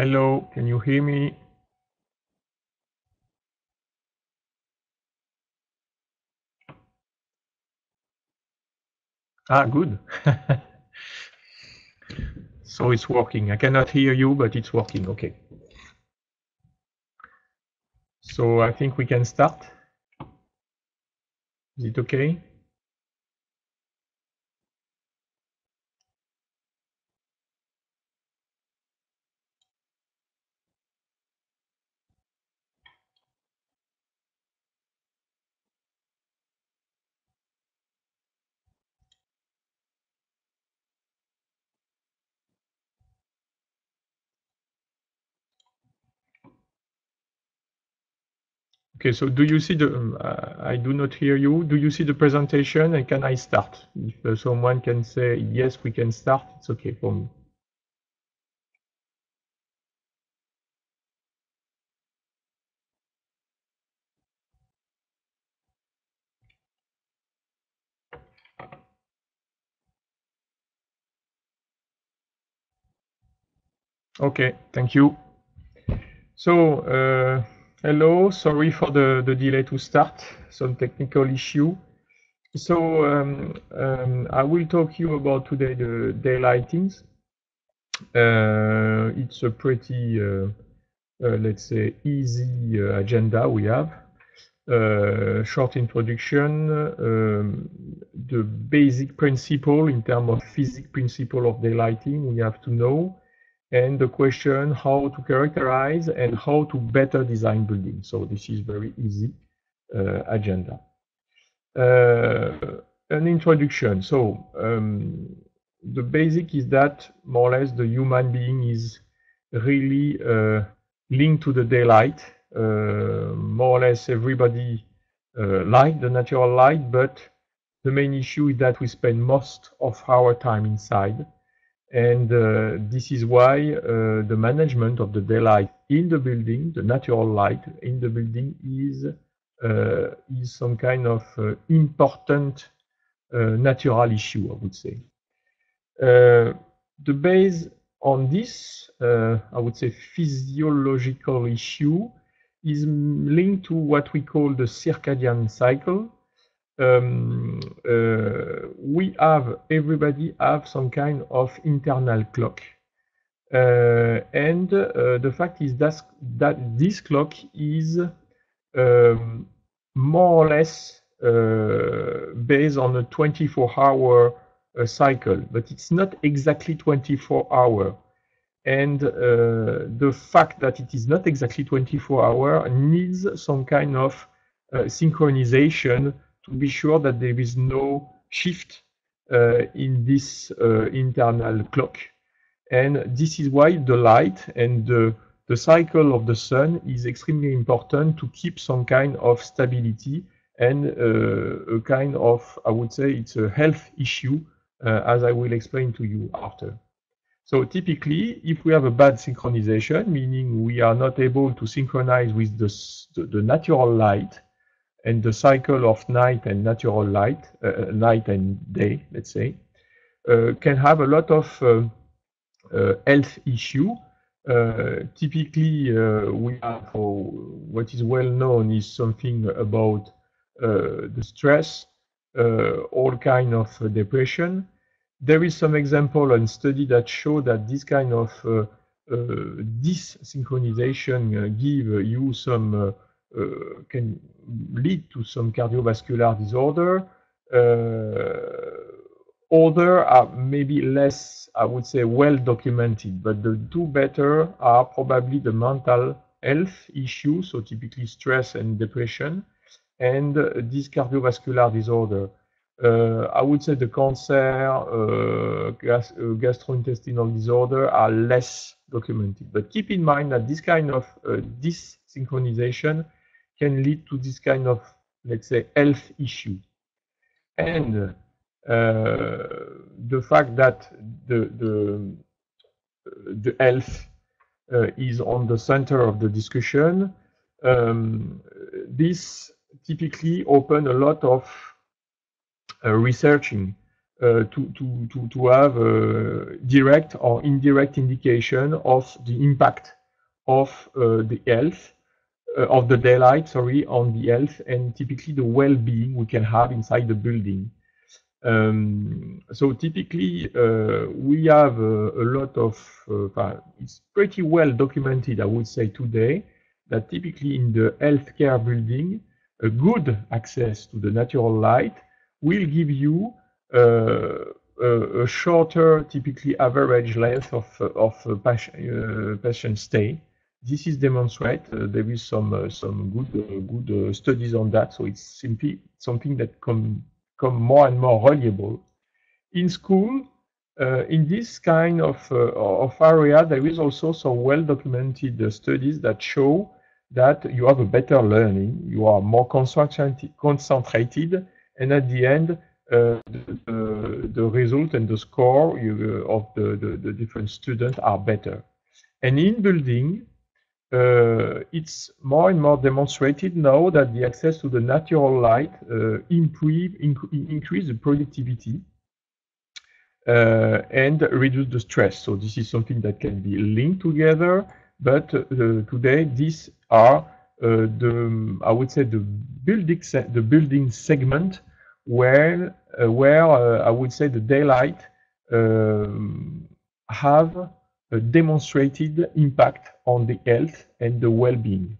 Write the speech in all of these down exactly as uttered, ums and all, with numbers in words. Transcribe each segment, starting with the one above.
Hello, can you hear me? Ah, good. So it's working. I cannot hear you, but it's working. Okay. So I think we can start. Is it okay? Okay, so do you see the, um, uh, I do not hear you, do you see the presentation and can I start? If uh, someone can say, yes, we can start, it's okay for me. Okay, thank you. So, uh, hello, sorry for the, the delay to start, some technical issue. So um, um, I will talk to you about today the daylightings. Uh, it's a pretty, uh, uh, let's say, easy uh, agenda we have. Uh, short introduction, um, the basic principle in terms of physics principle of daylighting we have to know. And the question how to characterize and how to better design buildings. So this is very easy uh, agenda. Uh, an introduction. So um, the basic is that more or less the human being is really uh, linked to the daylight. Uh, more or less everybody uh, likes the natural light, but the main issue is that we spend most of our time inside. And uh, this is why uh, the management of the daylight in the building, the natural light in the building, is uh, is some kind of uh, important uh, natural issue, I would say. Uh, the base on this, uh, I would say, physiological issue is linked to what we call the circadian cycle. Um, uh, we have, everybody have some kind of internal clock. Uh, and uh, the fact is that, that this clock is um, more or less uh, based on a twenty-four hour uh, cycle, but it's not exactly twenty-four hour. And uh, the fact that it is not exactly twenty-four hour needs some kind of uh, synchronization to be sure that there is no shift uh, in this uh, internal clock. And this is why the light and the, the cycle of the sun is extremely important to keep some kind of stability and uh, a kind of, I would say, it's a health issue, uh, as I will explain to you after. So typically, if we have a bad synchronization, meaning we are not able to synchronize with the, the, the natural light, and the cycle of night and natural light, uh, night and day, let's say, uh, can have a lot of uh, uh, health issue. Uh, typically, uh, we have, oh, what is well known is something about uh, the stress, uh, all kind of uh, depression. There is some example and study that show that this kind of uh, uh, desynchronization uh, give you some uh, Uh, can lead to some cardiovascular disorder. Uh, other are maybe less, I would say, well documented, but the two better are probably the mental health issues, so typically stress and depression, and uh, this cardiovascular disorder. Uh, I would say the cancer, uh, gas, uh, gastrointestinal disorder are less documented. But keep in mind that this kind of uh, desynchronization can lead to this kind of, let's say, health issue. And uh, the fact that the, the, the health uh, is on the center of the discussion, um, this typically opens a lot of uh, researching uh, to, to, to, to have a direct or indirect indication of the impact of uh, the health, uh, of the daylight, sorry, on the health and typically the well-being we can have inside the building. Um, so typically uh, we have a, a lot of, uh, it's pretty well documented, I would say today, that typically in the healthcare building, a good access to the natural light will give you uh, a, a shorter, typically average length of, of uh, patient, uh, patient stay. This is demonstrated. Uh, there is some uh, some good uh, good uh, studies on that. So it's simply something that come come more and more reliable. In school, uh, in this kind of uh, of area, there is also some well documented uh, studies that show that you have a better learning, you are more concentrated, concentrated and at the end, uh, the, the, the result and the score you, uh, of the, the, the different students are better. And in building, uh, it's more and more demonstrated now that the access to the natural light uh, improve, inc increase the productivity uh, and reduce the stress. So this is something that can be linked together. But uh, today, these are uh, the, I would say, the building, se the building segment where, uh, where uh, I would say the daylight um, have a demonstrated impact on the health and the well-being.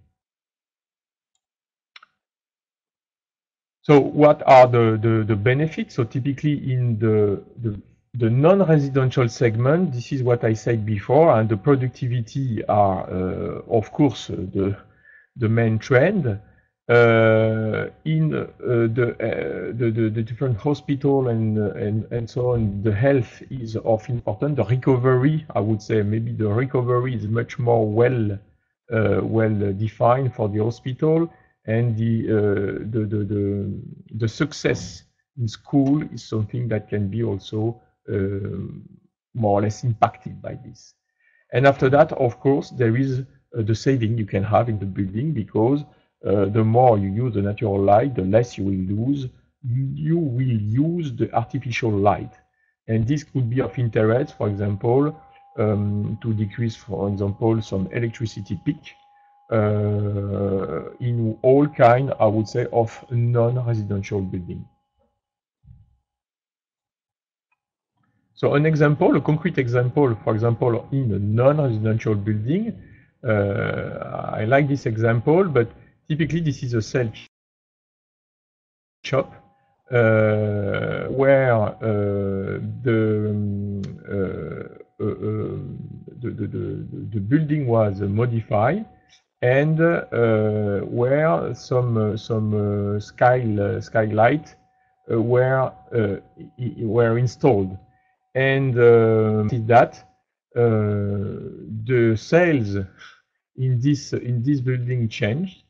So what are the, the, the benefits? So typically in the, the The non-residential segment, this is what I said before, and the productivity are, uh, of course, uh, the, the main trend. Uh, in uh, the, uh, the, the, the different hospital and, and, and so on, the health is of important. The recovery, I would say, maybe the recovery is much more well, uh, well defined for the hospital, and the, uh, the, the, the, the success in school is something that can be also Uh, more or less impacted by this. And after that, of course, there is uh, the saving you can have in the building, because uh, the more you use the natural light, the less you will lose. You will use the artificial light. And this could be of interest, for example, um, to decrease, for example, some electricity peak uh, in all kind, I would say, of non-residential building. So an example, a concrete example, for example, in a non-residential building, uh, I like this example, but typically this is a cell shop uh, where uh, the, um, uh, uh, the, the, the, the building was modified and uh, where some, uh, some uh, sky, uh, skylight uh, were, uh, were installed. And uh, that uh, the sales in this in this building changed,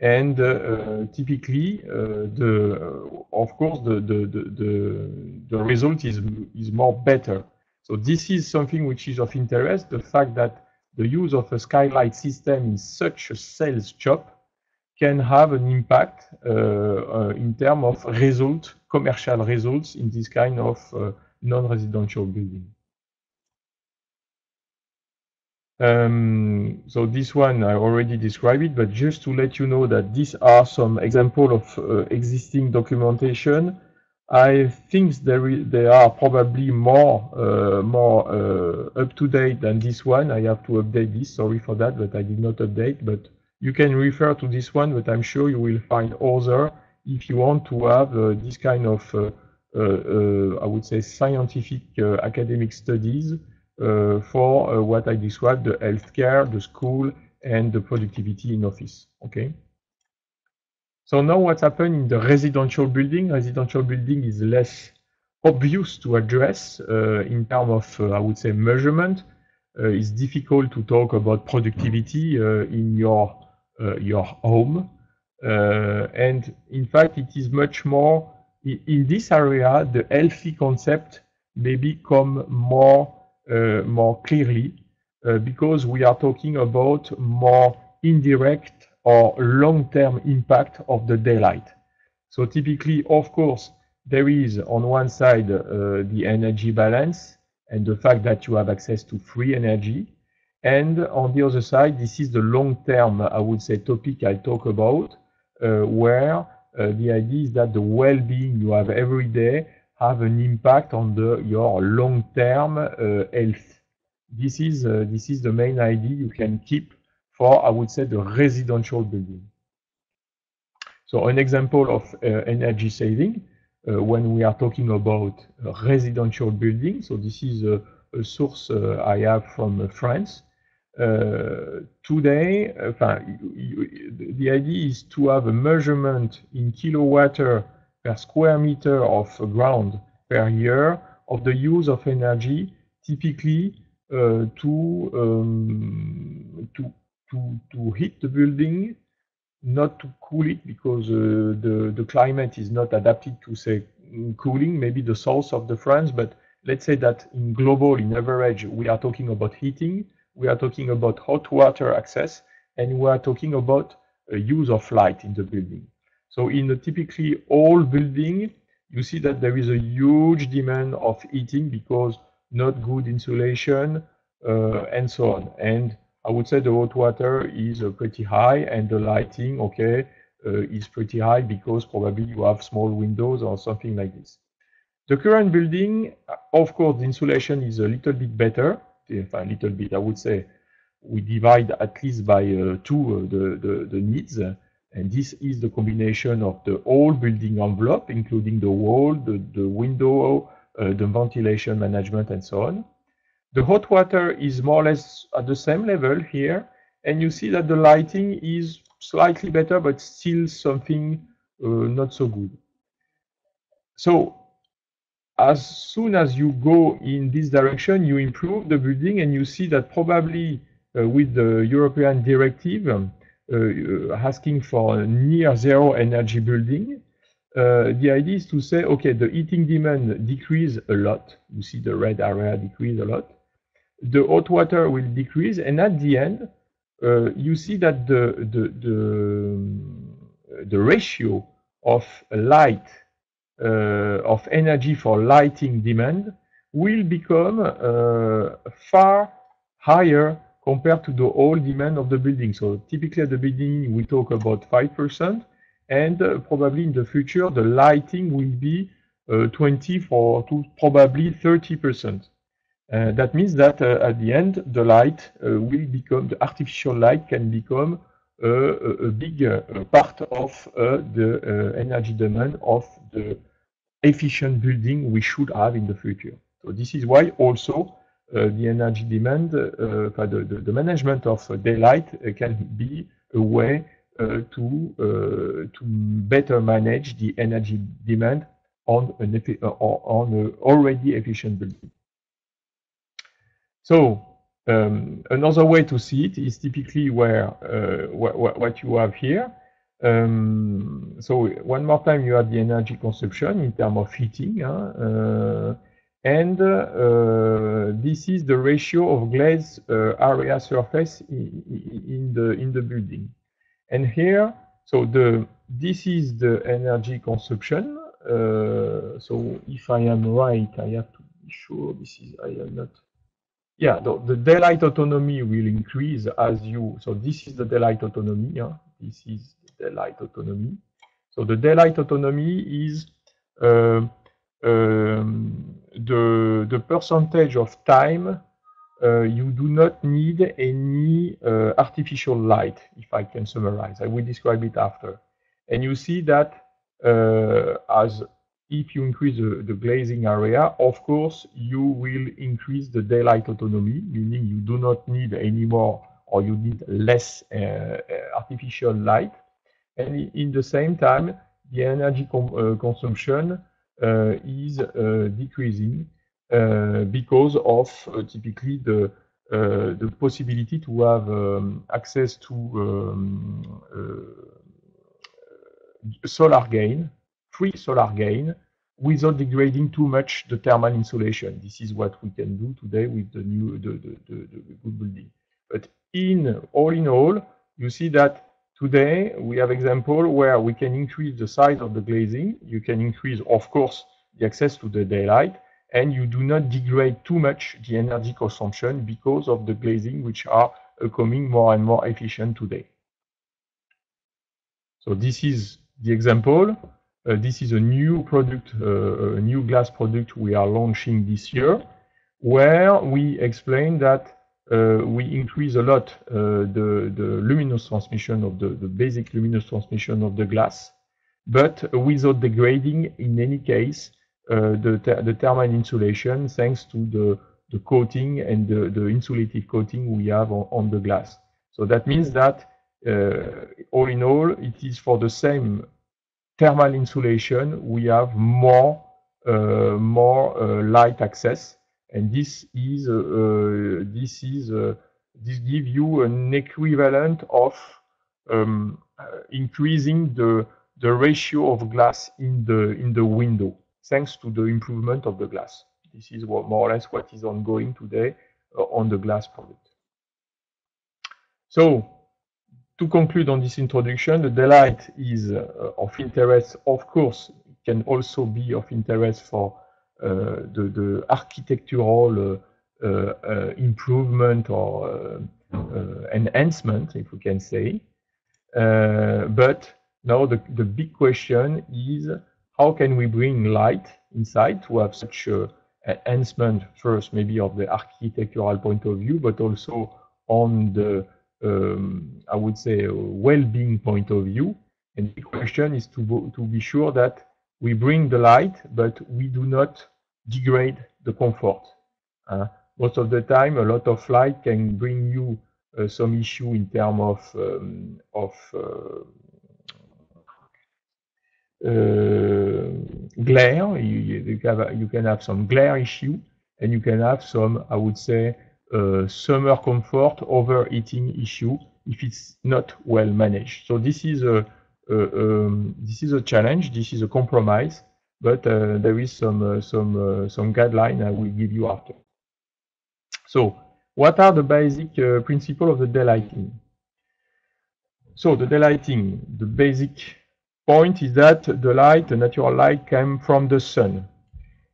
and uh, typically uh, the of course the the, the the the result is is more better. So this is something which is of interest. The fact that the use of a skylight system in such a sales shop can have an impact uh, uh, in terms of result, commercial results in this kind of Uh, non-residential building. Um, so this one I already described it, but just to let you know that these are some examples of uh, existing documentation. I think there is, there are probably more uh, more uh, up to date than this one. I have to update this. Sorry for that, but I did not update. But you can refer to this one. But I'm sure you will find other if you want to have uh, this kind of uh, Uh, uh, I would say scientific uh, academic studies uh, for uh, what I described, the healthcare, the school, and the productivity in office. Okay. So now what's happened in the residential building? Residential building is less obvious to address uh, in terms of, uh, I would say, measurement. Uh, it's difficult to talk about productivity uh, in your, uh, your home. Uh, and in fact, it is much more in this area, the healthy concept may become more, uh, more clearly uh, because we are talking about more indirect or long-term impact of the daylight. So typically, of course, there is on one side uh, the energy balance and the fact that you have access to free energy, and on the other side, this is the long-term, I would say, topic I talk about, uh, where uh, the idea is that the well-being you have every day have an impact on the, your long-term uh, health. This is, uh, this is the main idea you can keep for, I would say, the residential building. So an example of uh, energy saving, uh, when we are talking about uh, residential building, so this is a, a source uh, I have from uh, France. Uh, today, uh, the idea is to have a measurement in kilowatt per square meter of ground per year of the use of energy, typically uh, to, um, to, to, to heat the building, not to cool it, because uh, the, the climate is not adapted to, say, cooling, maybe the south of the France, but let's say that in global, in average, we are talking about heating, we are talking about hot water access, and we are talking about uh, use of light in the building. So in a typically old building, you see that there is a huge demand of heating because not good insulation uh, and so on. And I would say the hot water is uh, pretty high, and the lighting, okay, uh, is pretty high because probably you have small windows or something like this. The current building, of course, the insulation is a little bit better. If a little bit, I would say we divide at least by uh, two uh, the, the, the needs. And this is the combination of the whole building envelope, including the wall, the, the window, uh, the ventilation management, and so on. The hot water is more or less at the same level here, and you see that the lighting is slightly better, but still something uh, not so good. So as soon as you go in this direction, you improve the building, and you see that probably uh, with the European directive um, uh, asking for a near zero energy building, Uh, the idea is to say, okay, the heating demand decrease a lot. You see the red area decrease a lot. The hot water will decrease, and at the end, uh, you see that the, the, the, the ratio of light, uh, of energy for lighting demand will become uh, far higher compared to the whole demand of the building. So typically at the beginning, we talk about five percent. And uh, probably in the future, the lighting will be uh, twenty for to probably thirty percent. Uh, that means that uh, at the end, the light uh, will become, the artificial light can become uh, a big uh, part of uh, the uh, energy demand of the efficient building we should have in the future. So this is why also uh, the energy demand, uh, the, the, the management of daylight uh, can be a way Uh, to uh, to better manage the energy demand on an uh, on an already efficient building. So um, another way to see it is typically where uh, wh wh what you have here. Um, so one more time, you have the energy consumption in terms of heating, huh? uh, and uh, this is the ratio of glazed uh, area surface in, in the in the building. And here, so the this is the energy consumption. Uh, so if I am right, I have to be sure this is I am not. Yeah, the, the daylight autonomy will increase as you. So this is the daylight autonomy. Yeah, this is the daylight autonomy. So the daylight autonomy is uh, um, the the percentage of time Uh, you do not need any uh, artificial light, if I can summarize. I will describe it after. And you see that uh, as if you increase the, the glazing area, of course, you will increase the daylight autonomy, meaning you do not need any more or you need less uh, artificial light. And in the same time, the energy com uh, consumption uh, is uh, decreasing. Uh, because of uh, typically the uh, the possibility to have um, access to um, uh, solar gain, free solar gain, without degrading too much the thermal insulation. This is what we can do today with the new the, the, the, the good building. But in all in all, you see that Today, we have example where we can increase the size of the glazing. You can increase, of course, the access to the daylight, and you do not degrade too much the energy consumption because of the glazing, which are becoming more and more efficient today. So this is the example. Uh, this is a new product, uh, a new glass product we are launching this year, where we explain that Uh, we increase a lot uh, the, the luminous transmission of the, the basic luminous transmission of the glass, but without degrading, in any case, uh, the, th the thermal insulation, thanks to the, the coating and the, the insulative coating we have on, on the glass. So that means that, uh, all in all, it is for the same thermal insulation, we have more, uh, more uh, light access. And this is, uh, uh, this is, uh, this gives you an equivalent of um, uh, increasing the, the ratio of glass in the, in the window, thanks to the improvement of the glass. This is what, more or less what is ongoing today uh, on the glass product. So, to conclude on this introduction, the daylight is uh, of interest, of course, it can also be of interest for Uh, the, the architectural uh, uh, uh, improvement or uh, uh, enhancement, if we can say. Uh, but now the, the big question is, how can we bring light inside to have such uh, enhancement, first maybe of the architectural point of view, but also on the, um, I would say, well-being point of view. And the big question is to, to be sure that we bring the light, but we do not degrade the comfort. Uh, most of the time, a lot of light can bring you uh, some issue in terms of um, of uh, uh, glare. You, you, can have, you can have some glare issue, and you can have some, I would say, uh, summer comfort overheating issue if it's not well managed. So this is a Uh, um, this is a challenge, this is a compromise, but uh, there is some uh, some uh, some guideline I will give you after. So, what are the basic uh, principles of the daylighting? So, the daylighting, the basic point is that the light, the natural light, came from the sun.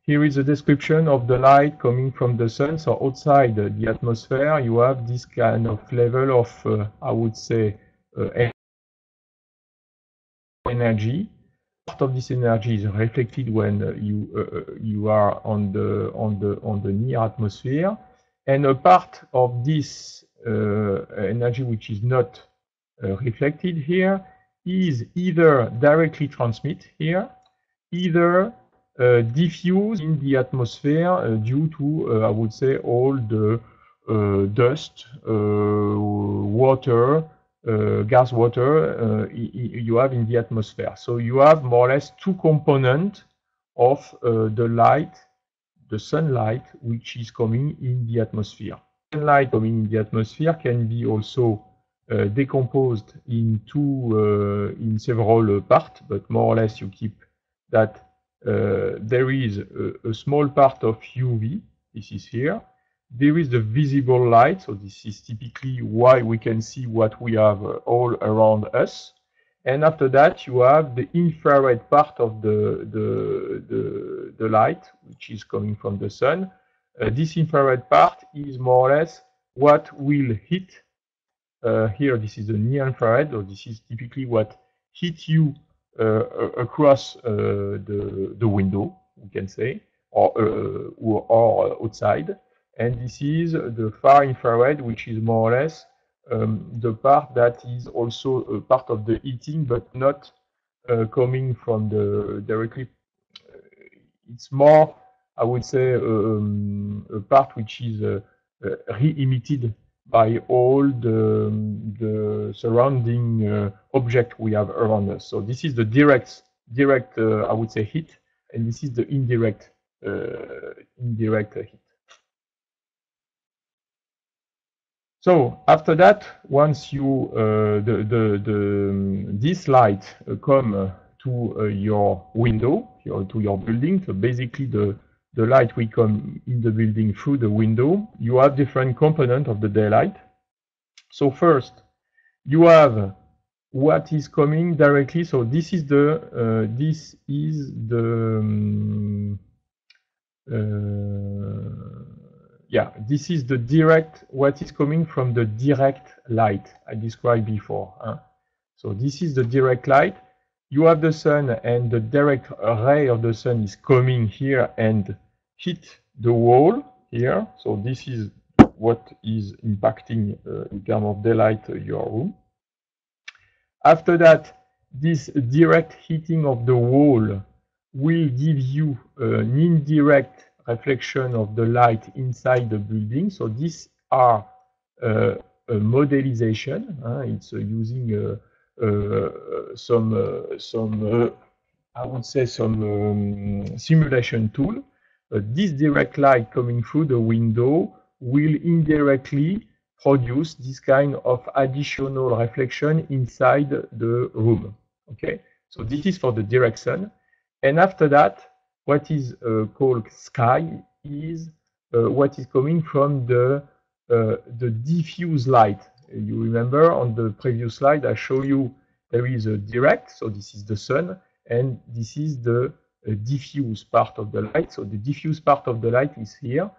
Here is a description of the light coming from the sun. So, outside the atmosphere, you have this kind of level of, uh, I would say, uh, energy. Part of this energy is reflected when uh, you uh, you are on the on the on the near atmosphere, and a part of this uh, energy which is not uh, reflected here is either directly transmitted here, either uh, diffused in the atmosphere uh, due to uh, I would say all the uh, dust, uh, water. Uh, gas water uh, you have in the atmosphere. So you have more or less two components of uh, the light, the sunlight, which is coming in the atmosphere. Sunlight coming in the atmosphere can be also uh, decomposed into uh, in several uh, parts, but more or less you keep that uh, there is a, a small part of U V, this is here. There is the visible light, so this is typically why we can see what we have uh, all around us. And after that, you have the infrared part of the, the, the, the light, which is coming from the sun. Uh, this infrared part is more or less what will hit. Uh, here, this is the near infrared, or this is typically what hits you uh, across uh, the, the window, we can say, or, uh, or, or outside. And this is the far infrared, which is more or less um, the part that is also a part of the heating, but not uh, coming from the directly. It's more, I would say, um, a part which is uh, uh, re-emitted by all the, the surrounding uh, object we have around us. So this is the direct, direct, uh, I would say, heat, and this is the indirect, uh, indirect heat. So after that, once you uh, the, the, the this light uh, come uh, to uh, your window, your, to your building, so basically the the light will come in the building through the window. You have different components of the daylight. So first, you have what is coming directly. So this is the uh, this is the um, uh, yeah this is the direct, what is coming from the direct light I described before. Huh? So this is the direct light. You have the sun, and the direct ray of the sun is coming here and hit the wall here. So this is what is impacting uh, in terms of daylight uh, your room. After that, this direct heating of the wall will give you an indirect reflection of the light inside the building. So these are uh, a modelization. Uh, it's uh, using uh, Uh, some uh, some uh, I would say some um, simulation tool. Uh, this direct light coming through the window will indirectly produce this kind of additional reflection inside the room. Okay, so this is for the direct sun. And after that, what is uh, called sky is uh, what is coming from the uh, the diffuse light. You remember on the previous slide, I show you there is a direct, so this is the sun, and this is the uh, diffuse part of the light. So the diffuse part of the light is here.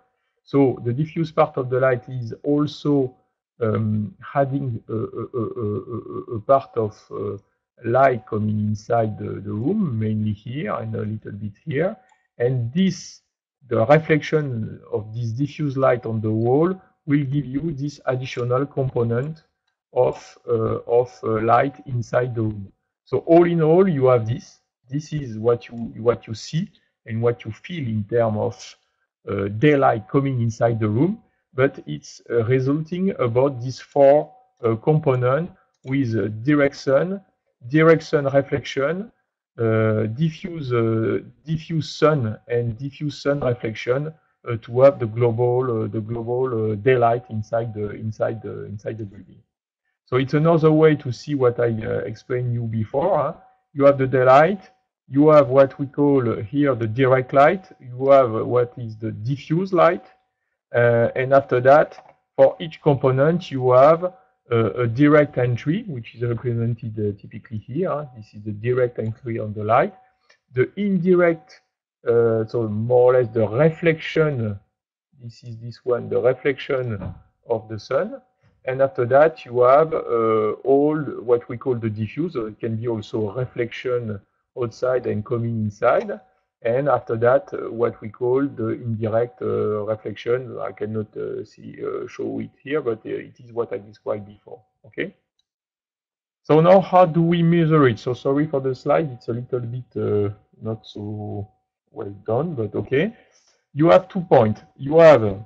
So the diffuse part of the light is also um, having a, a, a, a part of uh, light coming inside the, the room, mainly here and a little bit here. And this, the reflection of this diffuse light on the wall, will give you this additional component of uh, of uh, light inside the room. So all in all, you have this. This is what you what you see and what you feel in terms of uh, daylight coming inside the room. But it's uh, resulting about these four uh, components with uh, direct sun, direct sun reflection, uh, diffuse uh, diffuse sun, and diffuse sun reflection. Uh, to have the global, uh, the global uh, daylight inside the inside the inside the building. So it's another way to see what I uh, explained you before. Huh? You have the daylight. You have what we call here the direct light. You have what is the diffuse light, uh, and after that, for each component, you have uh, a direct entry, which is represented uh, typically here. Huh? This is the direct entry on the light. The indirect. Uh, so more or less the reflection, this is this one, the reflection of the sun. And after that, you have uh, all what we call the diffuse. So it can be also reflection outside and coming inside. And after that, uh, what we call the indirect uh, reflection. I cannot uh, see uh, show it here, but uh, it is what I described before. Okay. So now, how do we measure it? So sorry for the slide. It's a little bit uh, not so well done, but okay. You have two points. You have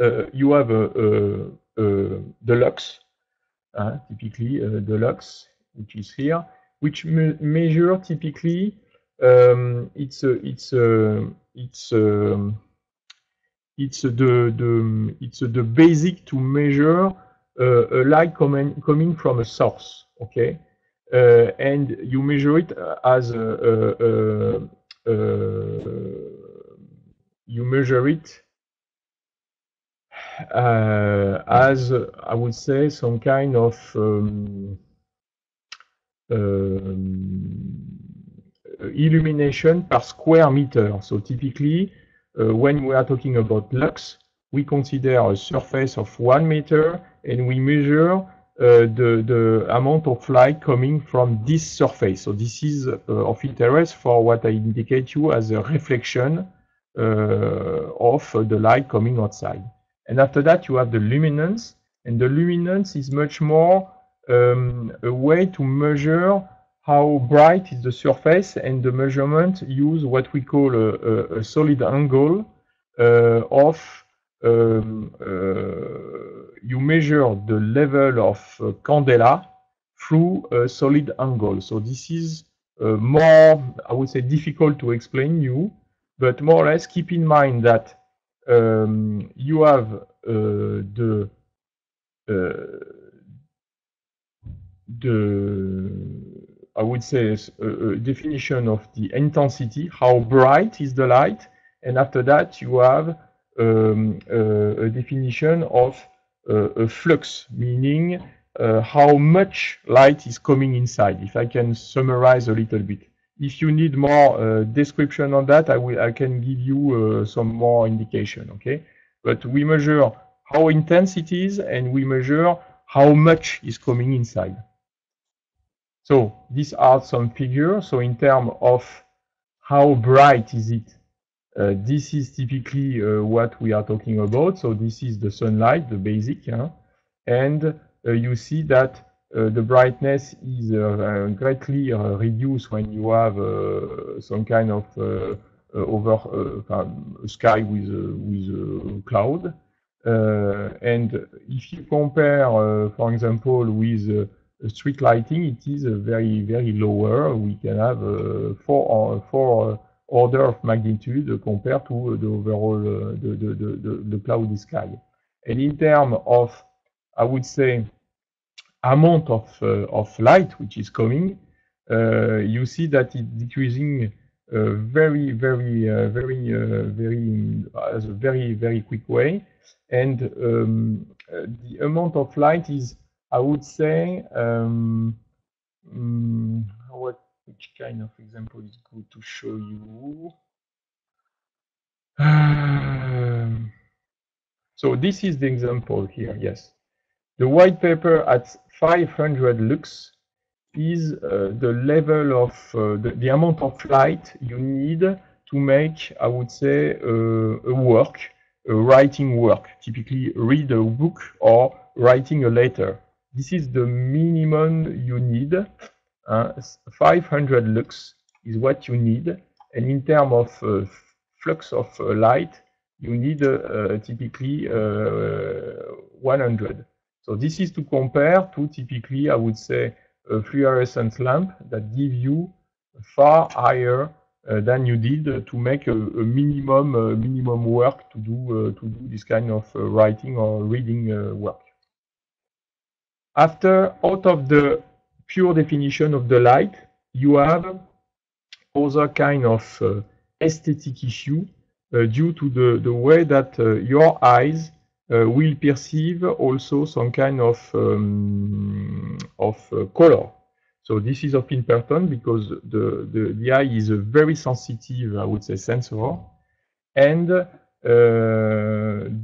uh, you have uh, uh, uh, the lux, uh, typically uh, the lux, which is here, which me measure typically um, it's uh, it's uh, it's uh, it's uh, the the it's uh, the basic to measure uh, a light coming coming from a source, okay, uh, and you measure it as a, a, a Uh, you measure it uh, as uh, I would say some kind of um, um, illumination per square meter. So typically, uh, when we are talking about lux, we consider a surface of one meter, and we measure Uh, the, the amount of light coming from this surface. So this is uh, of interest for what I indicate you as a reflection uh, of the light coming outside. And after that, you have the luminance, and the luminance is much more um, a way to measure how bright is the surface, and the measurement use what we call a, a, a solid angle uh, of Um, uh, you measure the level of uh, candela through a solid angle. So this is uh, more, I would say, difficult to explain you, but more or less keep in mind that um, you have uh, the uh, the I would say a, a definition of the intensity, how bright is the light, and after that you have Um, uh, a definition of uh, a flux, meaning uh, how much light is coming inside, if I can summarize a little bit. If you need more uh, description on that, I will I can give you uh, some more indication, okay? But we measure how intense it is, and we measure how much is coming inside. So these are some figures. So in terms of how bright is it, uh, this is typically uh, what we are talking about. So this is the sunlight, the basic, huh? And uh, you see that Uh, the brightness is uh, uh, greatly uh, reduced when you have uh, some kind of uh, uh, over uh, uh, sky with uh, with uh, cloud. Uh, and if you compare, uh, for example, with uh, street lighting, it is uh, very very lower. We can have uh, four or uh, four uh, order of magnitude compared to uh, the overall uh, the, the the the cloudy sky. And in terms of, I would say, amount of, uh, of light which is coming, uh, you see that it's decreasing uh, very, very, uh, very, uh, very, as a very, very quick way. And um, uh, the amount of light is, I would say, um, um, what, which kind of example is good to show you? Um, so this is the example here, yes. The white paper at five hundred lux is uh, the level of uh, the, the amount of light you need to make, I would say, uh, a work, a writing work, typically read a book or writing a letter. This is the minimum you need. Uh, five hundred lux is what you need. And in terms of uh, flux of uh, light, you need uh, typically uh, one hundred. So this is to compare to typically, I would say, a fluorescent lamp that gives you far higher uh, than you did to make a, a minimum uh, minimum work to do uh, to do this kind of uh, writing or reading uh, work. After, out of the pure definition of the light, you have other kind of uh, aesthetic issue uh, due to the the way that uh, your eyes Uh, will perceive also some kind of um, of uh, color. So this is of important because the, the the eye is a very sensitive, I would say, sensor, and uh,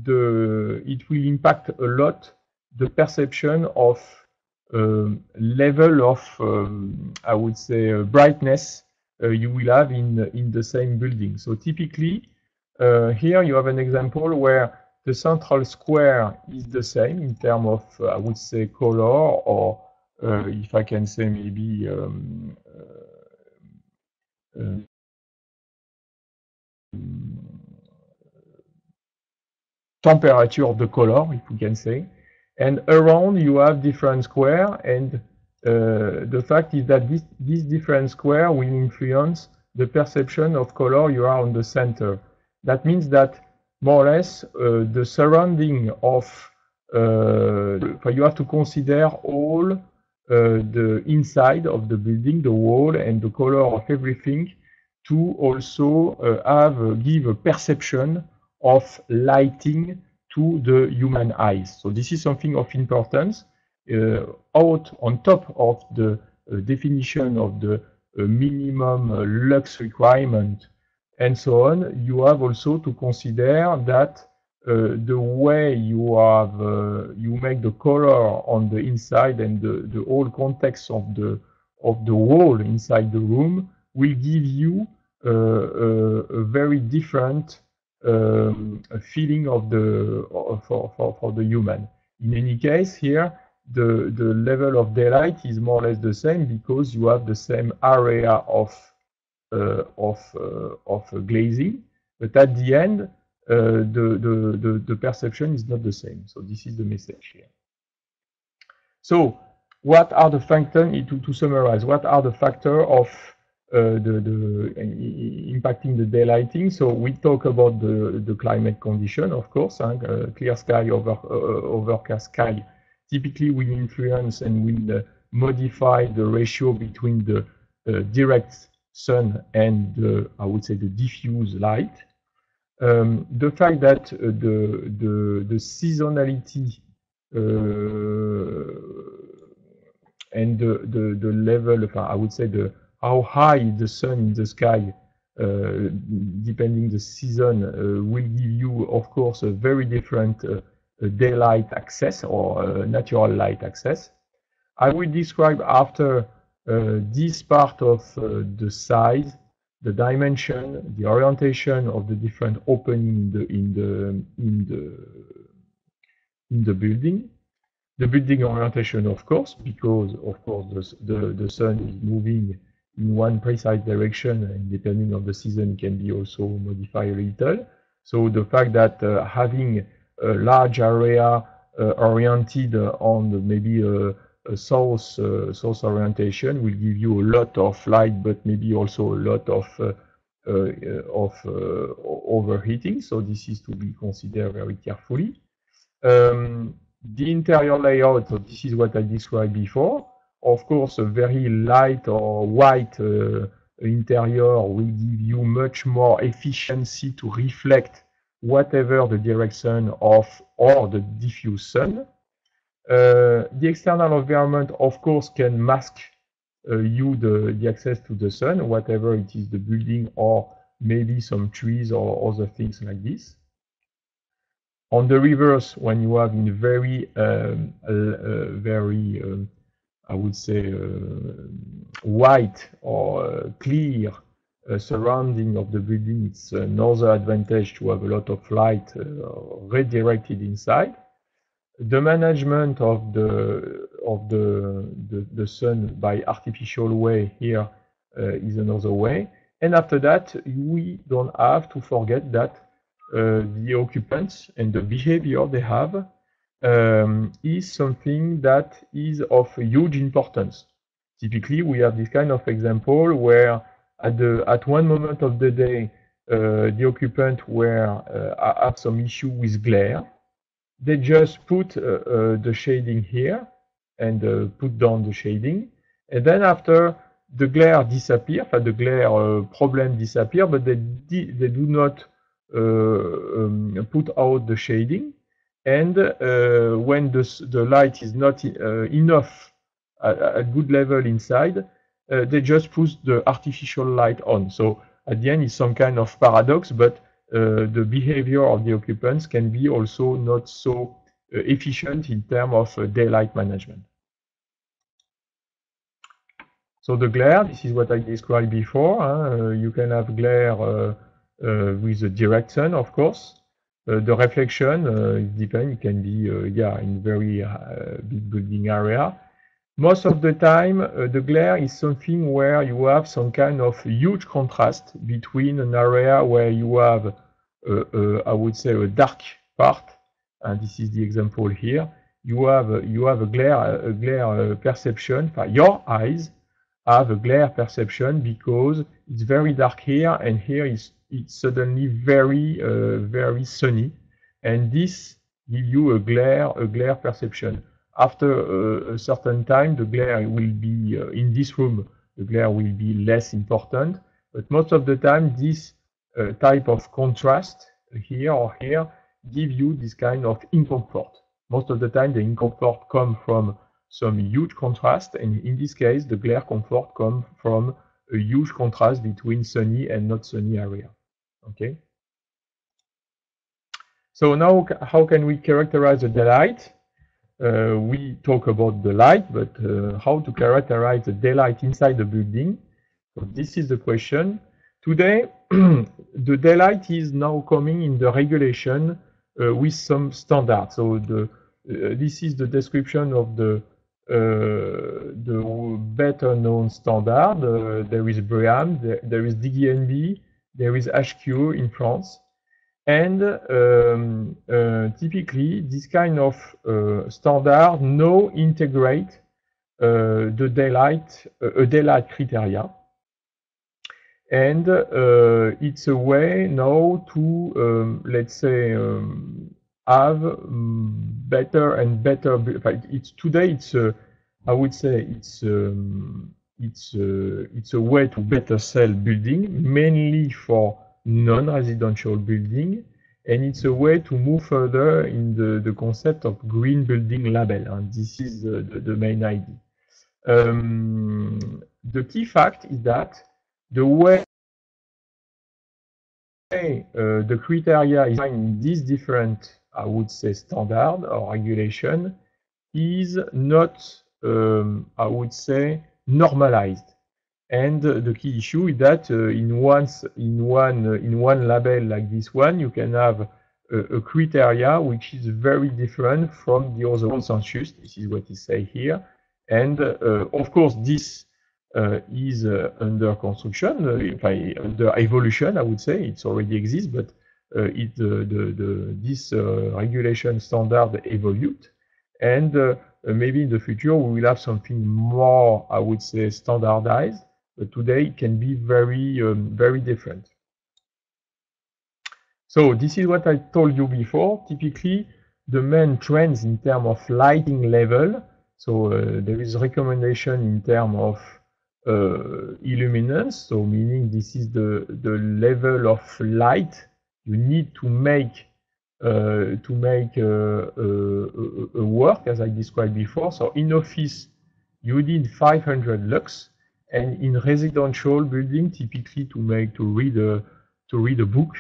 the it will impact a lot the perception of um, level of um, I would say uh, brightness uh, you will have in in the same building. So typically uh, here you have an example where the central square is the same in terms of, uh, I would say, color, or uh, if I can say maybe um, uh, um, temperature of the color, if we can say. And around you have different squares, and uh, the fact is that this, this different square will influence the perception of color you are on the center. That means that more or less, uh, the surrounding of, uh, you have to consider all uh, the inside of the building, the wall, and the color of everything to also uh, have uh, give a perception of lighting to the human eyes. So this is something of importance. Uh, out on top of the uh, definition of the uh, minimum uh, lux requirement, and so on, you have also to consider that uh, the way you have uh, you make the color on the inside and the, the whole context of the of the wall inside the room will give you uh, a, a very different um, feeling of the for, for, for the human. In any case, here the the level of daylight is more or less the same because you have the same area of Uh, of uh, of uh, glazing, but at the end, uh, the, the the the perception is not the same. So this is the message here. So what are the factors to to summarize? What are the factors of uh, the the uh, impacting the daylighting? So we talk about the the climate condition, of course, and uh, clear sky over uh, overcast sky. Typically, will influence and will uh, modify the ratio between the uh, direct sun and uh, I would say the diffuse light. Um, the fact that uh, the, the the seasonality uh, and the, the, the level of, I would say, the how high the sun in the sky, uh, depending the season, uh, will give you, of course, a very different uh, daylight access or uh, natural light access. I will describe after uh, this part of uh, the size, the dimension, the orientation of the different opening in the in the in the in the building, the building orientation, of course, because of course the the, the sun is moving in one precise direction, and depending on the season, can be also modified a little. So the fact that uh, having a large area uh, oriented uh, on maybe a, a source uh, source orientation will give you a lot of light, but maybe also a lot of uh, uh, of uh, overheating. So this is to be considered very carefully. Um, the interior layout. So this is what I described before. Of course, a very light or white uh, interior will give you much more efficiency to reflect whatever the direction of or the diffuse sun. Uh, the external environment, of course, can mask uh, you the, the access to the sun, whatever it is, the building or maybe some trees or other things like this. On the reverse, when you have in very, um, uh, very um, I would say uh, white or uh, clear uh, surrounding of the building, it's another advantage to have a lot of light uh, redirected inside. The management of the of the the, the sun by artificial way here uh, is another way. And after that, we don't have to forget that uh, the occupants and the behavior they have Um, is something that is of huge importance. Typically, we have this kind of example where at the at one moment of the day, uh, the occupant were uh, have some issue with glare. They just put uh, uh, the shading here and uh, put down the shading, and then after the glare disappear, the glare uh, problem disappear, but they they do not uh, um, put out the shading. And uh, when the, the light is not uh, enough at a good level inside, uh, they just push the artificial light on. So at the end, it's some kind of paradox, but uh, the behavior of the occupants can be also not so uh, efficient in terms of uh, daylight management. So the glare, this is what I described before. Huh? Uh, you can have glare uh, uh, with the direct sun, of course. Uh, the reflection uh, depends. It can be uh, yeah in very uh, big building area. Most of the time, uh, the glare is something where you have some kind of huge contrast between an area where you have, uh, uh, I would say, a dark part, and this is the example here. You have uh, you have a glare a glare uh, perception. Your eyes have a glare perception because it's very dark here, and here is. It's suddenly very, uh, very sunny, and this gives you a glare, a glare perception. After uh, a certain time, the glare will be uh, in this room. The glare will be less important, but most of the time, this uh, type of contrast here or here give you this kind of discomfort. Most of the time, the discomfort come from some huge contrast, and in this case, the glare comfort come from a huge contrast between sunny and not sunny area. Okay. So now, how can we characterize the daylight? Uh, we talk about the light, but uh, how to characterize the daylight inside the building? So this is the question. Today, the daylight is now coming in the regulation uh, with some standards. So the uh, this is the description of the uh, the better known standard. Uh, there is BREEAM, there, there is D G N B, there is H Q in France, and um, uh, typically this kind of uh, standard now integrate uh, the daylight, uh, a daylight criteria, and uh, it's a way now to um, let's say um, have better and better. It's today. It's a, I would say it's um, it's a, it's a way to better sell building, mainly for non-residential building, and it's a way to move further in the the concept of green building label. And this is the, the, the main idea. Um, the key fact is that the way uh, the criteria is in these different, I would say, standard or regulation is not, um, I would say, normalized. And the key issue is that uh, in one in one uh, in one label like this one, you can have a, a criteria which is very different from the other consensus. This is what is said here. And uh, of course, this uh, is uh, under construction, uh, I, under evolution. I would say it already exists, but uh, it uh, the, the this uh, regulation standard evolved, and uh, maybe in the future we will have something more, I would say, standardized. But today it can be very, um, very different. So this is what I told you before. Typically, the main trends in terms of lighting level. So uh, there is recommendation in terms of uh, illuminance. So meaning this is the the level of light you need to make uh, to make uh, a, a work, as I described before. So in office, you need five hundred lux. And in residential building, typically to make to read a to read a book,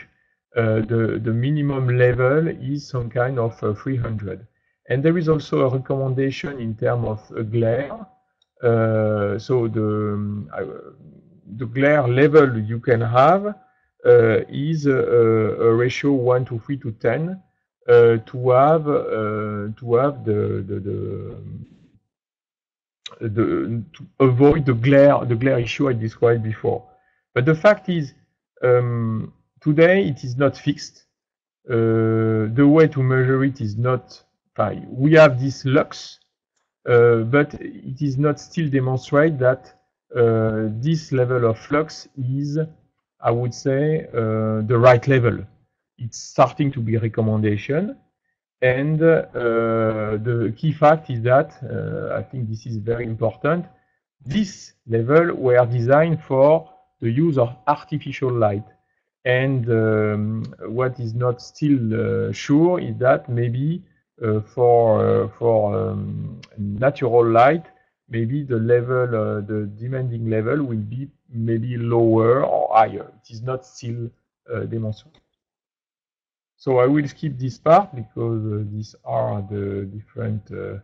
uh, the the minimum level is some kind of uh, three hundred. And there is also a recommendation in terms of uh, glare. Uh, so the um, uh, the glare level you can have uh, is a, a ratio one to three to ten uh, to have uh, to have the the, the The, to avoid the glare, the glare issue I described before. But the fact is, um, today it is not fixed. Uh, the way to measure it is not. We have this lux, uh, but it is not still demonstrated that uh, this level of lux is, I would say, uh, the right level. It's starting to be recommendation. And uh, the key fact is that, uh, I think this is very important, this level were designed for the use of artificial light. And um, what is not still uh, sure is that maybe uh, for, uh, for um, natural light, maybe the level, uh, the demanding level will be maybe lower or higher. It is not still uh, demonstrated. So I will skip this part because uh, these are the different uh,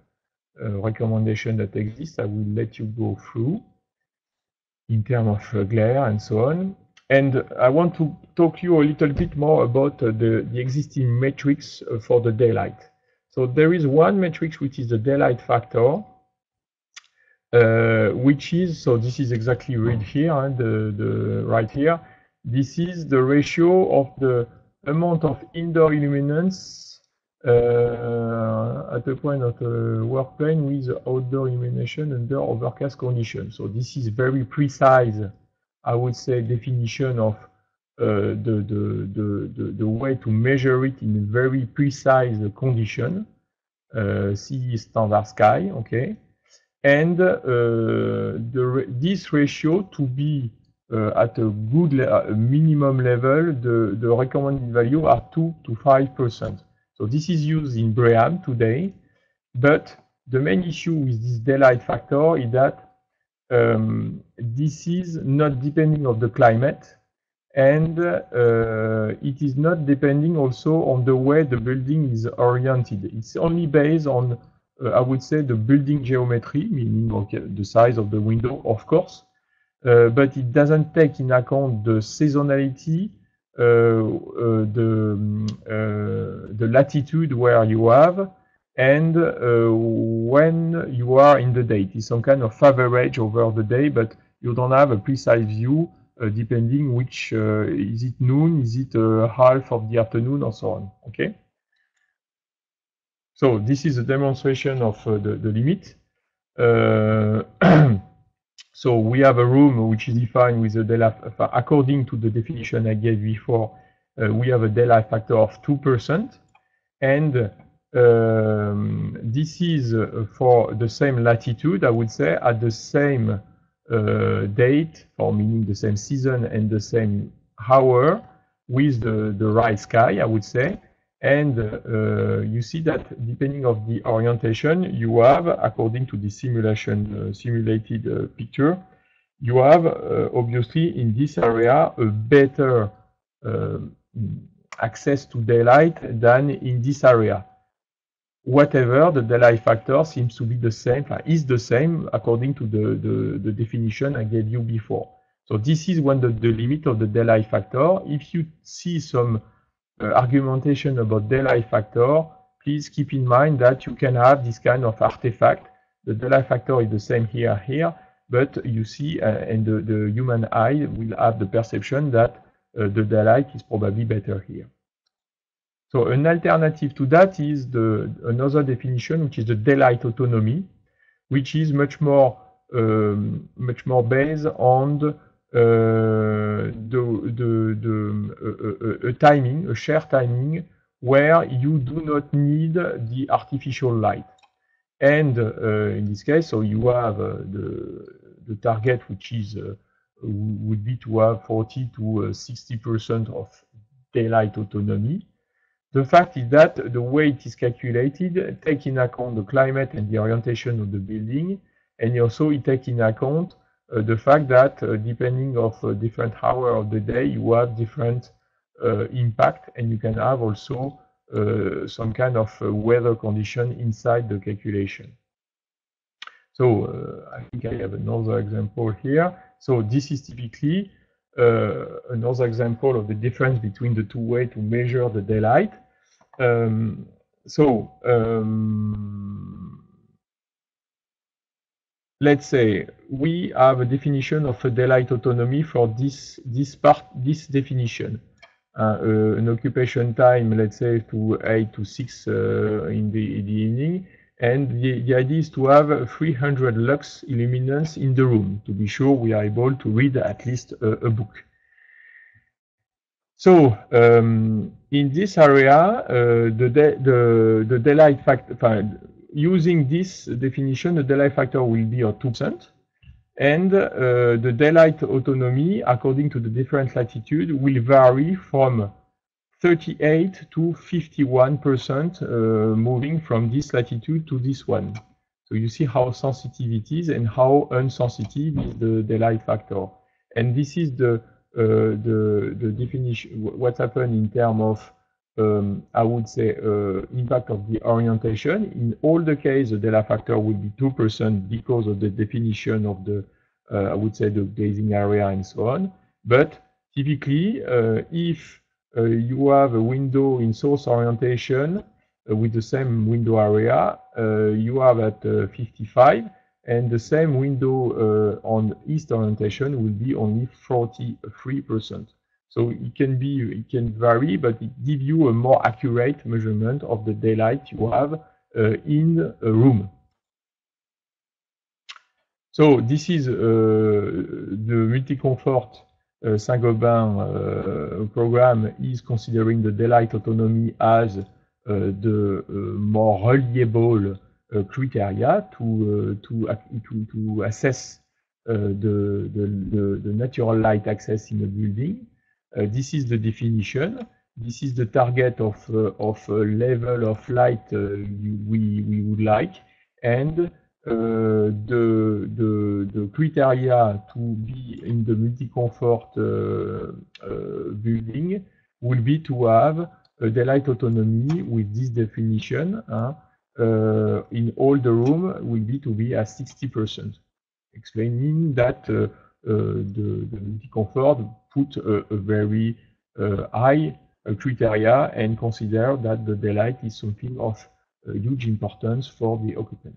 uh, recommendations that exist. I will let you go through in terms of uh, glare and so on. And I want to talk to you a little bit more about uh, the, the existing metrics uh, for the daylight. So there is one metric which is the daylight factor, uh, which is, so this is exactly right here, huh, the, the, right here. This is the ratio of the amount of indoor illuminance uh, at a point of a work plane with outdoor illumination under overcast conditions. So this is very precise, I would say, definition of uh, the, the, the, the, the way to measure it in a very precise condition. Uh, C is standard sky, okay. And uh, the, this ratio to be Uh, at a good le a minimum level, the, the recommended value are two to five percent. So this is used in BREEAM today, but the main issue with this daylight factor is that um, this is not depending on the climate, and uh, it is not depending also on the way the building is oriented. It's only based on, uh, I would say, the building geometry, meaning okay, the size of the window, of course. Uh, but it doesn't take in account the seasonality, uh, uh, the, uh, the latitude where you have, and uh, when you are in the day. It's some kind of average over the day, but you don't have a precise view uh, depending which, uh, is it noon, is it uh, half of the afternoon, or so on. Okay. So this is a demonstration of uh, the, the limit. Uh, So we have a room which is defined with a daylight, according to the definition I gave before, uh, we have a daylight factor of two percent. And um, this is uh, for the same latitude, I would say, at the same uh, date, or meaning the same season and the same hour, with the, the right sky, I would say. And uh, you see that depending on the orientation you have, according to the simulation, uh, simulated uh, picture, you have uh, obviously in this area a better uh, access to daylight than in this area. Whatever the daylight factor seems to be the same, is the same according to the, the, the definition I gave you before. So this is one of the, the limit of the daylight factor. If you see some Uh, argumentation about daylight factor, please keep in mind that you can have this kind of artifact. The daylight factor is the same here, here, but you see, uh, and the, the human eye will have the perception that uh, the daylight is probably better here. So an alternative to that is the another definition, which is the daylight autonomy, which is much more um, much more based on the, Uh, the, the, the, uh, uh, a timing, a shared timing, where you do not need the artificial light. And uh, in this case, so you have uh, the, the target, which is uh, would be to have forty to sixty percent of daylight autonomy. The fact is that the way it is calculated takes in account the climate and the orientation of the building, and also it takes in account Uh, the fact that uh, depending of uh, different hour of the day, you have different uh, impact, and you can have also uh, some kind of uh, weather condition inside the calculation. So uh, I think I have another example here. So this is typically uh, another example of the difference between the two ways to measure the daylight. Um, so um, let's say we have a definition of a daylight autonomy for this this part, this definition. Uh, uh, an occupation time, let's say, to eight to six uh, in the, the evening, and the, the idea is to have three hundred lux illuminance in the room to be sure we are able to read at least a, a book. So um, in this area, uh, the, the the daylight factor. Using this definition, the daylight factor will be at two percent, and uh, the daylight autonomy, according to the different latitude, will vary from thirty-eight to fifty-one percent, uh, moving from this latitude to this one. So you see how sensitive it is and how unsensitive is the daylight factor. And this is the uh, the, the definition. What happened in terms of Um, I would say uh, impact of the orientation. In all the case, the daylight factor will be two percent because of the definition of the, uh, I would say, the gazing area and so on. But typically, uh, if uh, you have a window in source orientation uh, with the same window area, uh, you have at uh, fifty-five, and the same window uh, on east orientation will be only forty-three percent. So it can be, it can vary, but it gives you a more accurate measurement of the daylight you have uh, in a room. So this is uh, the Multi-Comfort uh, Saint-Gobain uh, program is considering the daylight autonomy as uh, the uh, more reliable uh, criteria to, uh, to, to, to assess uh, the, the, the natural light access in a building. Uh, this is the definition. This is the target of uh, of uh, level of light uh, we we would like, and uh, the the the criteria to be in the Multi-Comfort uh, uh, building will be to have a daylight autonomy with this definition uh, uh, in all the room will be to be at sixty percent, explaining that. Uh, Uh, the, the Multi-Comfort put a, a very uh, high uh, criteria and consider that the daylight is something of uh, huge importance for the occupant.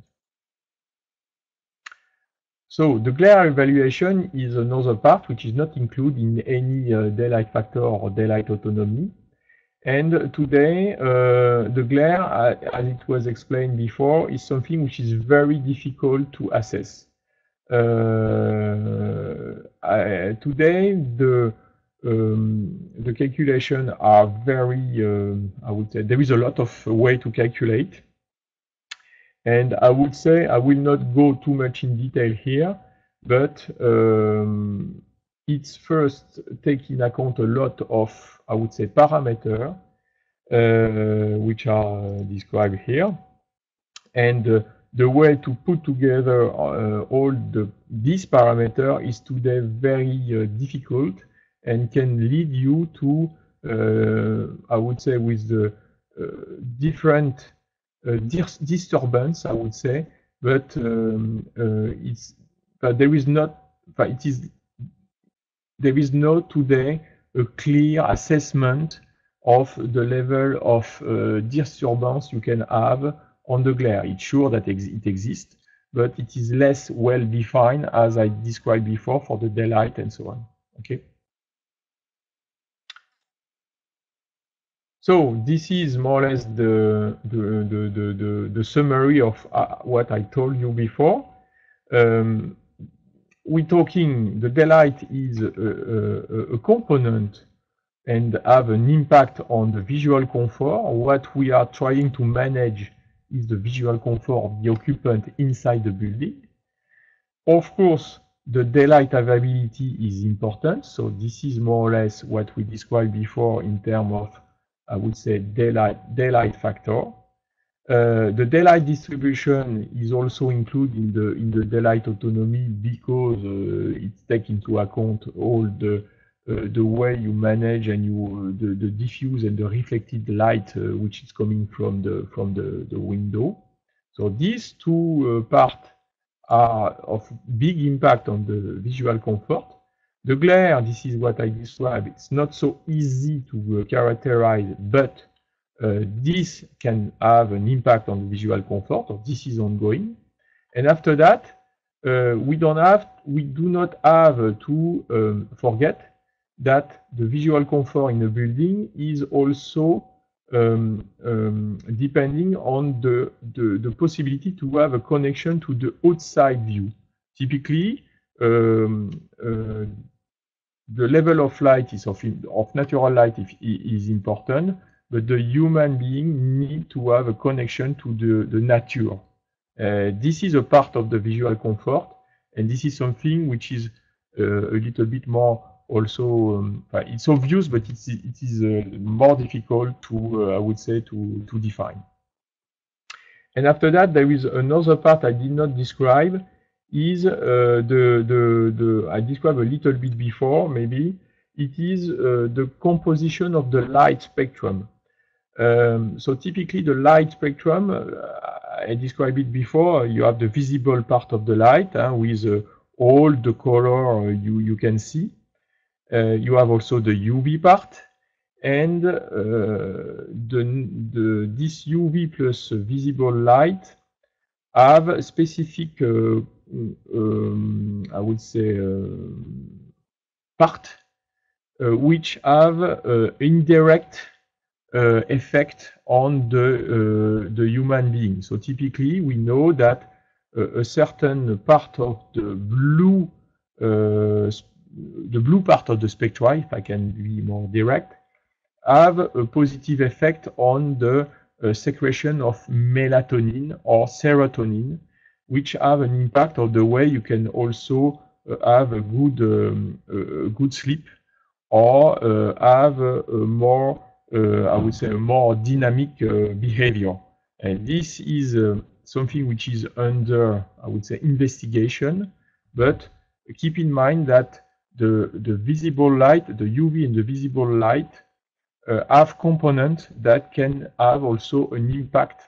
So the glare evaluation is another part which is not included in any uh, daylight factor or daylight autonomy. And today, uh, the glare, as it was explained before, is something which is very difficult to assess. Uh, I, today the um, the calculations are very um, I would say there is a lot of way to calculate, and I would say I will not go too much in detail here, but um, it's first taking account a lot of I would say parameters, uh, which are uh, described here. And uh, the way to put together uh, all the, these parameters is today very uh, difficult and can lead you to, uh, I would say, with the uh, different uh, dis disturbance, I would say, but um, uh, it's, but there is not, but it is, there is no today a clear assessment of the level of uh, disturbance you can have on the glare. It's sure that ex it exists, but it is less well defined, as I described before, for the daylight and so on. Okay. So this is more or less the the the the, the, the summary of uh, what I told you before. Um, we're talking the daylight is a, a, a component and have an impact on the visual comfort. What we are trying to manage is the visual comfort of the occupant inside the building. Of course, the daylight availability is important. So this is more or less what we described before in terms of, I would say, daylight, daylight factor. Uh, the daylight distribution is also included in the, in the daylight autonomy, because uh, it takes into account all the, uh, the way you manage and you, the, the diffuse and the reflected light uh, which is coming from the, from the, the window. So these two uh, parts are of big impact on the visual comfort. The glare, this is what I described, it's not so easy to uh, characterize, but uh, this can have an impact on the visual comfort, or this is ongoing. And after that, uh, we, don't have, we do not have to um, forget that the visual comfort in a building is also um, um, depending on the, the, the possibility to have a connection to the outside view. Typically, um, uh, the level of light is of, of natural light if, is important, but the human being need to have a connection to the, the nature. Uh, this is a part of the visual comfort, and this is something which is uh, a little bit more also, um, it's obvious, but it's, it is uh, more difficult to, uh, I would say, to, to define. And after that, there is another part I did not describe, is uh, the, the, the, I described a little bit before, maybe, it is uh, the composition of the light spectrum. Um, so typically the light spectrum, uh, I described it before, you have the visible part of the light uh, with uh, all the color you, you can see. Uh, you have also the U V part, and uh, the, the, this U V plus visible light have specific, uh, um, I would say, uh, part uh, which have uh, indirect uh, effect on the, uh, the human being. So typically we know that uh, a certain part of the blue uh, the blue part of the spectra, if I can be more direct, have a positive effect on the uh, secretion of melatonin or serotonin, which have an impact on the way you can also uh, have a good, um, uh, good sleep, or uh, have a, a more, uh, I would say, a more dynamic uh, behavior. And this is uh, something which is under, I would say, investigation, but keep in mind that The, the visible light, the U V and the visible light uh, have components that can have also an impact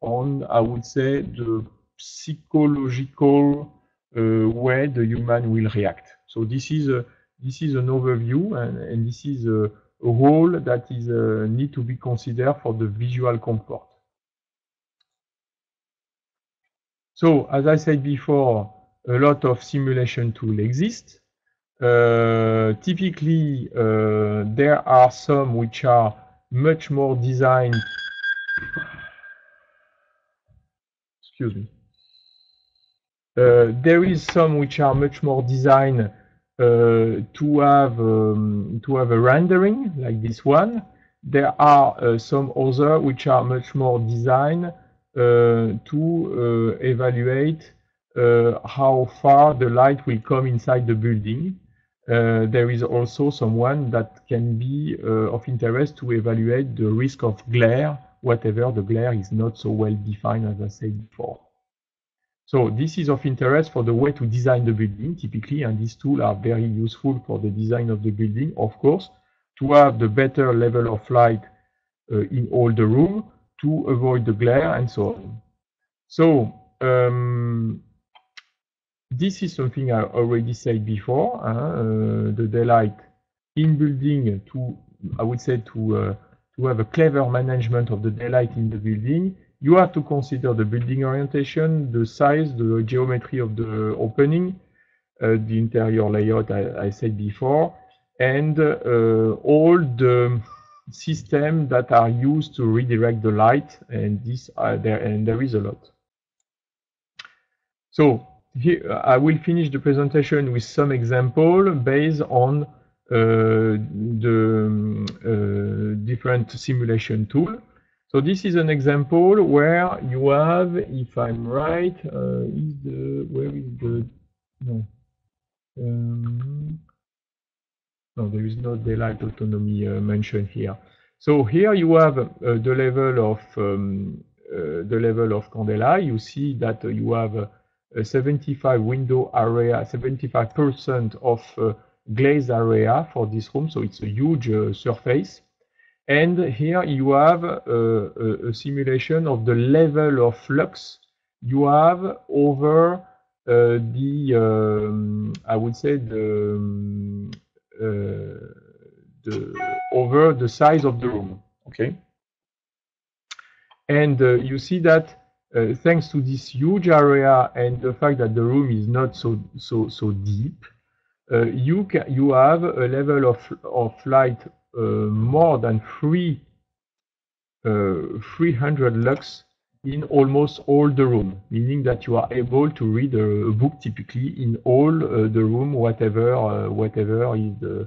on, I would say, the psychological uh, way the human will react. So this is, a, this is an overview, and, and this is a, a role that is uh, need to be considered for the visual comfort. So, as I said before, a lot of simulation tools exist. Uh, typically, uh, there are some which are much more designed. Excuse me. Uh, there is some which are much more designed uh, to have um, to have a rendering like this one. There are uh, some other which are much more designed uh, to uh, evaluate uh, how far the light will come inside the building. Uh, there is also someone that can be uh, of interest to evaluate the risk of glare, whatever the glare is not so well defined, as I said before. So this is of interest for the way to design the building, typically, and these tools are very useful for the design of the building, of course, to have the better level of light uh, in all the room, to avoid the glare, and so on. So um, this is something I already said before, uh, uh, the daylight in building to, I would say, to, uh, to have a clever management of the daylight in the building. You have to consider the building orientation, the size, the geometry of the opening, uh, the interior layout, I, I said before, and uh, all the systems that are used to redirect the light, and, this are there, and there is a lot. So, here, I will finish the presentation with some example based on uh, the uh, different simulation tool. So this is an example where you have, if I'm right, uh, is the where is the no, um, no there is no daylight autonomy uh, mentioned here. So here you have uh, the level of um, uh, the level of candela. You see that uh, you have. Uh, Uh, seventy-five window area, seventy-five percent of uh, glazed area for this room, so it's a huge uh, surface. And here you have uh, a, a simulation of the level of flux you have over uh, the, um, I would say, the, um, uh, the over the size of the room. Okay. And uh, you see that. Uh, thanks to this huge area and the fact that the room is not so so so deep, uh, you can you have a level of of light uh, more than three uh, three hundred lux in almost all the room, meaning that you are able to read a, a book typically in all uh, the room, whatever uh, whatever is the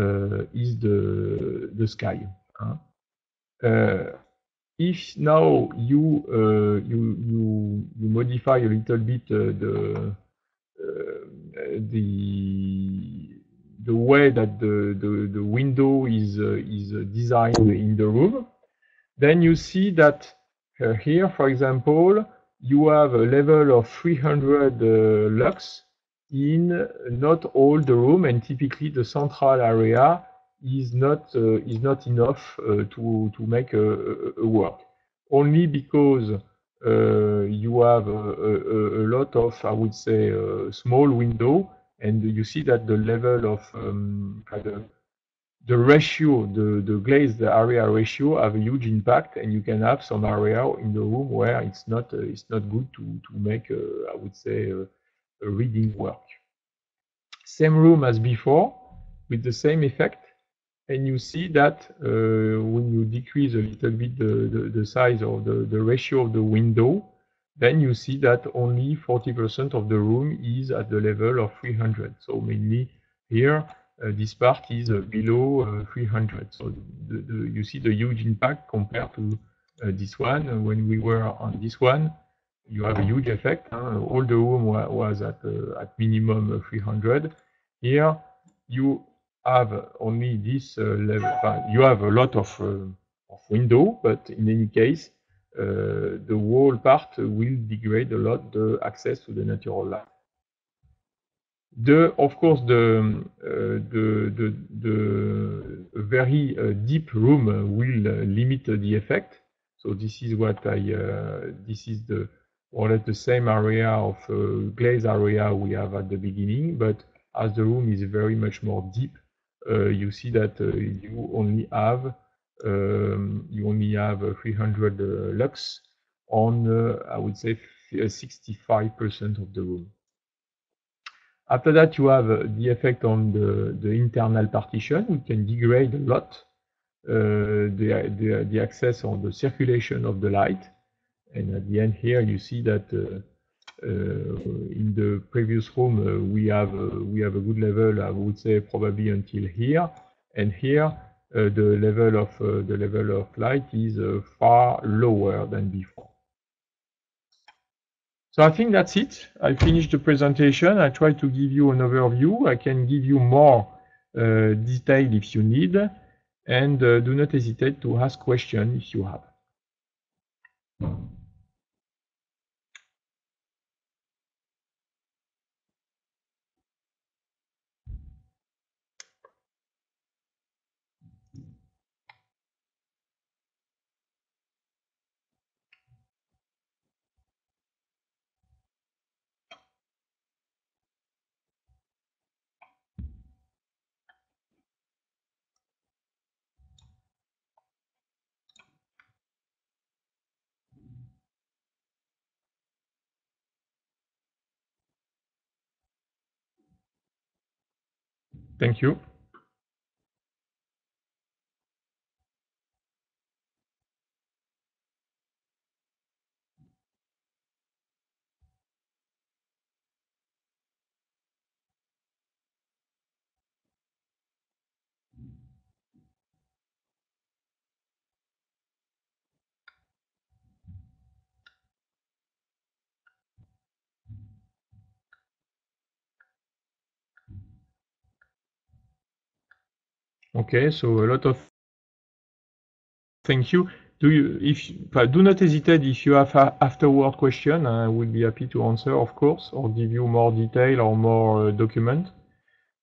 uh, is the the sky. Huh? Uh, If now you, uh, you you you modify a little bit uh, the uh, the the way that the the, the window is uh, is designed in the room, then you see that uh, here, for example, you have a level of three hundred uh, lux in not all the room, and typically the central area is not uh, is not enough uh, to to make a, a work, only because uh, you have a, a, a lot of, I would say, uh, small window, and you see that the level of um, the, the ratio, the the glazed area ratio, have a huge impact, and you can have some area in the room where it's not uh, it's not good to to make uh, I would say uh, a reading work. Same room as before with the same effect. And you see that uh, when you decrease a little bit the, the, the size or the, the ratio of the window, then you see that only forty percent of the room is at the level of three hundred. So mainly here, uh, this part is uh, below uh, three hundred. So the, the, you see the huge impact compared to uh, this one. When we were on this one, you have a huge effect. Huh? All the room wa was at, uh, at minimum three hundred. Here, you have only this uh, level. You have a lot of, uh, of window, but in any case, uh, the wall part will degrade a lot the access to the natural light. The, of course, the uh, the, the the very uh, deep room will uh, limit the effect. So this is what I. Uh, this is the more or less the same area of uh, glazed area we have at the beginning, but as the room is very much more deep. Uh, you see that uh, you only have um, you only have uh, three hundred uh, lux on uh, I would say sixty-five percent of the room. After that, you have uh, the effect on the, the internal partition, which can degrade a lot uh, the, the the access on the circulation of the light. And at the end here, you see that. Uh, Uh, in the previous room, uh, we have uh, we have a good level, I would say, probably until here, and here uh, the level of uh, the level of light is uh, far lower than before. So I think that's it. I finished the presentation. I tried to give you an overview. I can give you more uh, detail if you need. And uh, do not hesitate to ask questions if you have. Thank you. Okay, so a lot of thank you. Do you if do not hesitate if you have a afterward question. I would be happy to answer, of course, or give you more detail or more uh, document.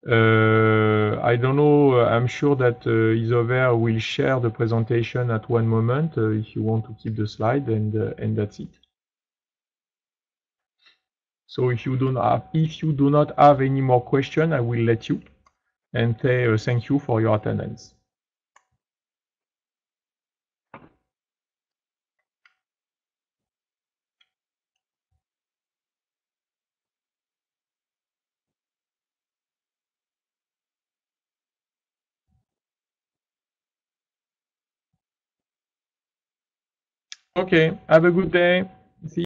Uh, I don't know. I'm sure that uh, Isover will share the presentation at one moment uh, if you want to keep the slide, and uh, and that's it. So if you don't have if you do not have any more question, I will let you. And say, uh, thank you for your attendance. Okay, have a good day.